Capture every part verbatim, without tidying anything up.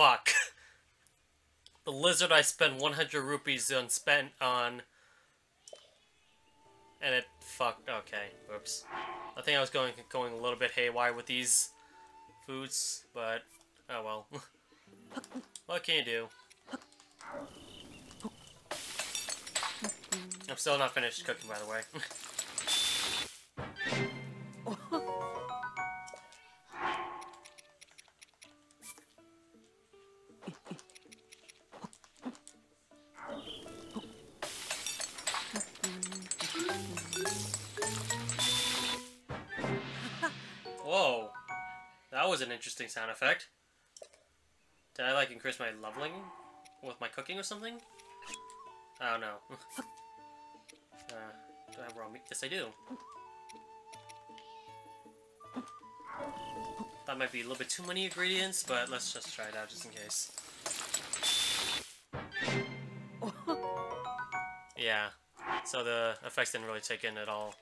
fuck. The lizard I spent one hundred rupees on spent on... And it fucked. Okay. Whoops. I think I was going going a little bit haywire with these foods, but oh well. What can you do? I'm still not finished cooking, by the way. Whoa, that was an interesting sound effect. Did I like increase my leveling with my cooking or something? I don't know. Uh, do I have raw meat? Yes, I do. That might be a little bit too many ingredients, but let's just try it out just in case. Yeah, so the effects didn't really take in at all.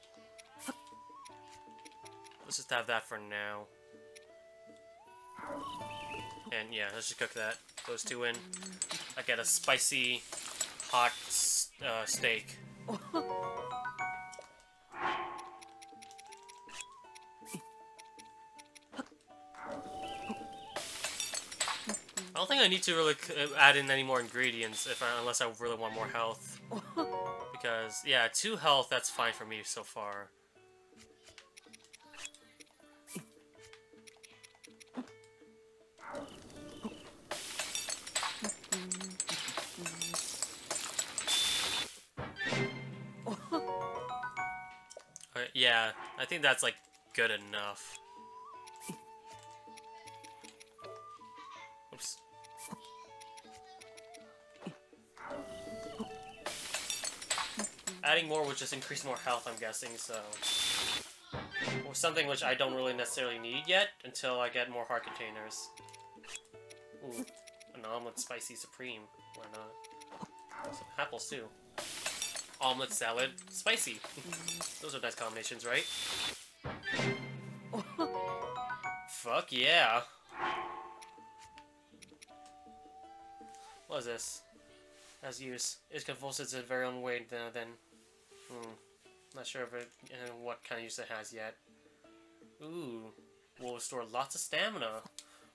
Let's just have that for now. And yeah, let's just cook that. Those two in. I get a spicy, hot uh, steak. I don't think I need to really add in any more ingredients if I, unless I really want more health. Because, yeah, two health, that's fine for me so far. Okay, yeah, I think that's, like, good enough. Oops. Adding more would just increase more health, I'm guessing, so... Or something which I don't really necessarily need yet, until I get more heart containers. Ooh, an omelette spicy supreme. Why not? Some apples, too. Omelette salad spicy. Those are nice combinations, right? Fuck yeah! What is this? As use, it convulses in its very own way. Then, then, hmm, not sure if it, uh, what kind of use it has yet. Ooh, will restore lots of stamina.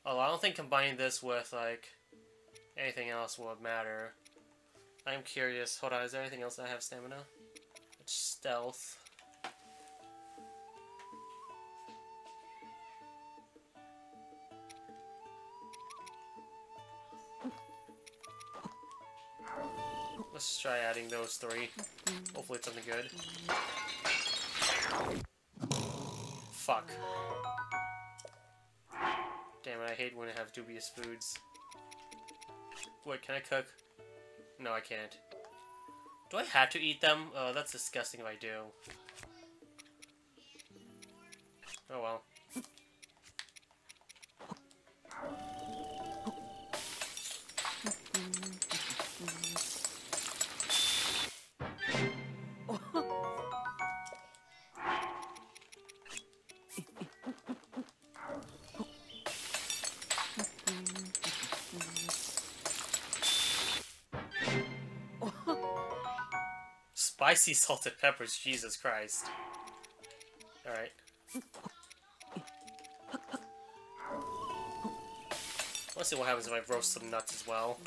Oh, I don't think combining this with like anything else would matter. I'm curious. Hold on, is there anything else that I have stamina? It's stealth. Let's try adding those three. Hopefully it's something good. Fuck. Damn it, I hate when I have dubious foods. Wait, can I cook? No, I can't. Do I have to eat them? Oh, that's disgusting if I do. Oh well. Spicy salted peppers, Jesus Christ. Alright. Let's see what happens if I roast some nuts as well.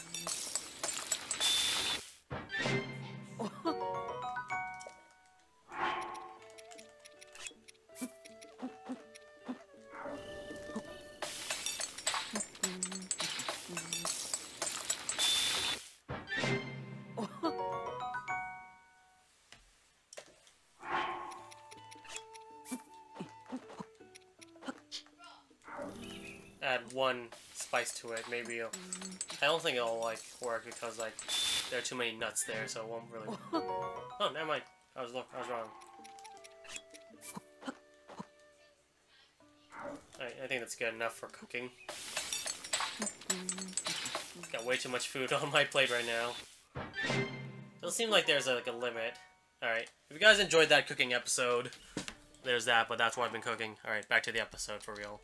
Add one spice to it, maybe it'll, I don't think it'll, like, work because, like, there are too many nuts there, so it won't really work. Oh, never mind. I was, I was wrong. Alright, I think that's good enough for cooking. Got way too much food on my plate right now. Doesn't seem like there's, a, like, a limit. Alright, if you guys enjoyed that cooking episode, there's that, but that's what I've been cooking. Alright, back to the episode for real.